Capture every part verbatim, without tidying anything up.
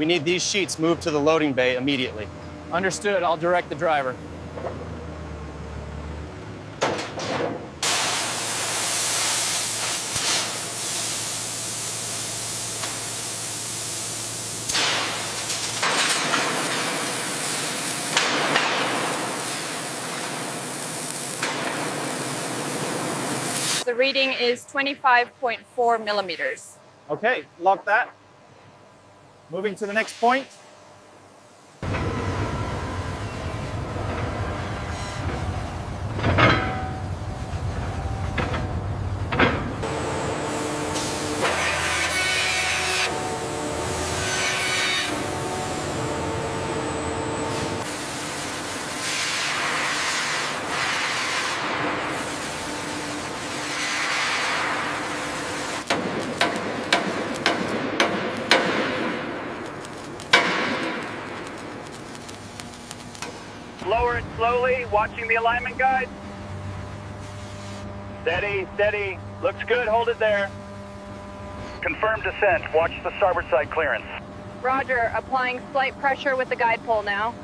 We need these sheets moved to the loading bay immediately. Understood. I'll direct the driver. The reading is twenty-five point four millimeters. Okay, lock that. Moving to the next point. Lower it slowly, watching the alignment guide. Steady, steady. Looks good, hold it there. Confirm descent, watch the starboard side clearance. Roger, applying slight pressure with the guide pole now.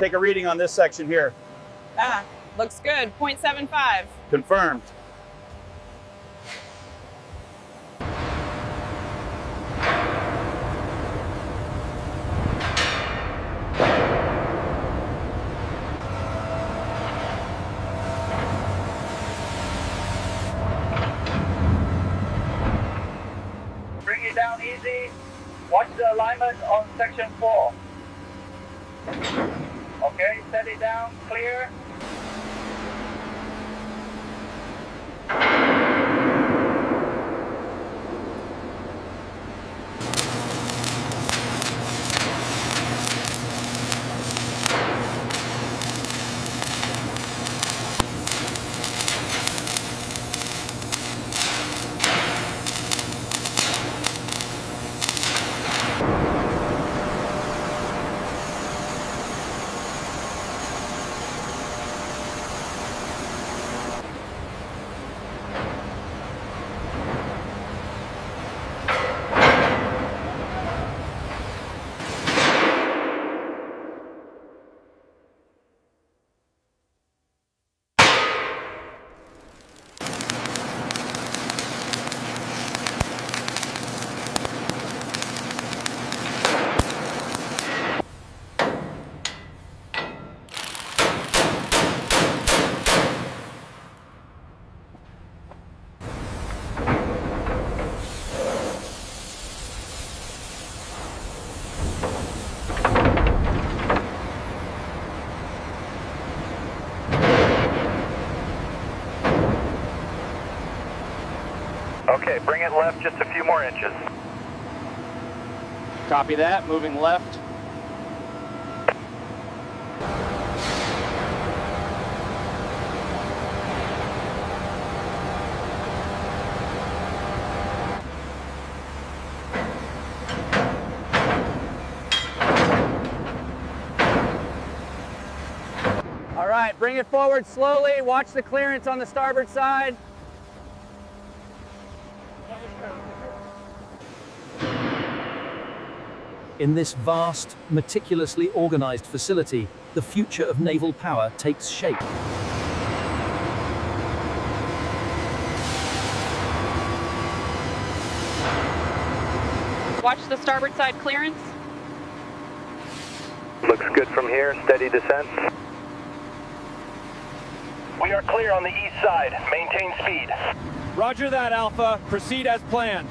Take a reading on this section here. Ah, looks good, zero point seven five. Confirmed. Bring it down easy. Watch the alignment on section four. Okay, steady down, clear. Okay, bring it left just a few more inches. Copy that, moving left. All right, bring it forward slowly. Watch the clearance on the starboard side. In this vast, meticulously organized facility, the future of naval power takes shape. Watch the starboard side clearance. Looks good from here, steady descent. We are clear on the east side, maintain speed. Roger that, Alpha, proceed as planned.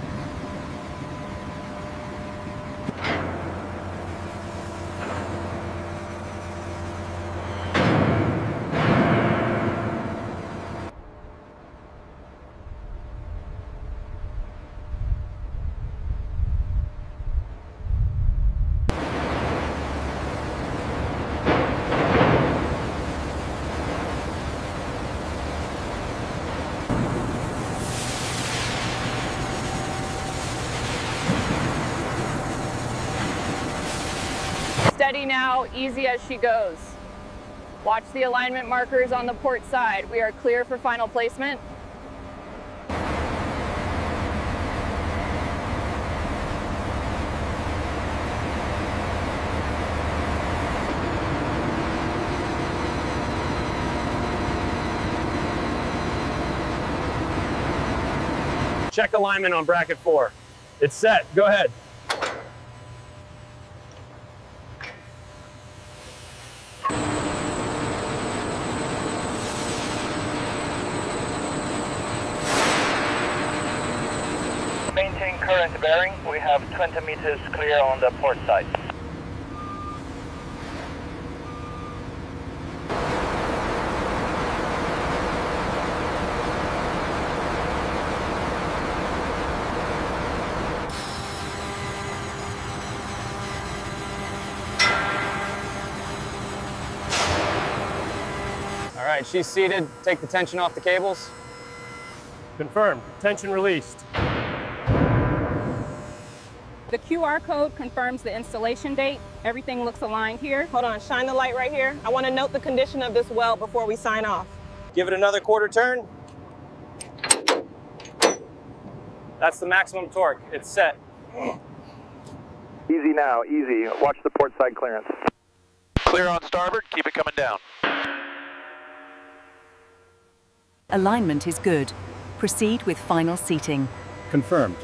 Steady now, easy as she goes. Watch the alignment markers on the port side. We are clear for final placement. Check alignment on bracket four. It's set, go ahead. Maintain current bearing. We have twenty meters clear on the port side. All right, she's seated. Take the tension off the cables. Confirmed. Tension released. The Q R code confirms the installation date. Everything looks aligned here. Hold on, shine the light right here. I want to note the condition of this well before we sign off. Give it another quarter turn. That's the maximum torque. It's set. Easy now, easy. Watch the port side clearance. Clear on starboard. Keep it coming down. Alignment is good. Proceed with final seating. Confirmed.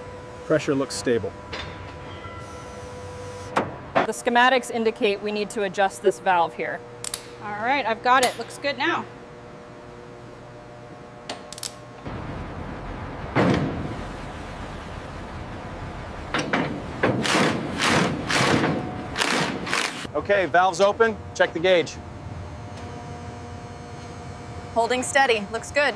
Pressure looks stable. The schematics indicate we need to adjust this valve here. All right, I've got it. Looks good now. Okay, valve's open. Check the gauge. Holding steady, looks good.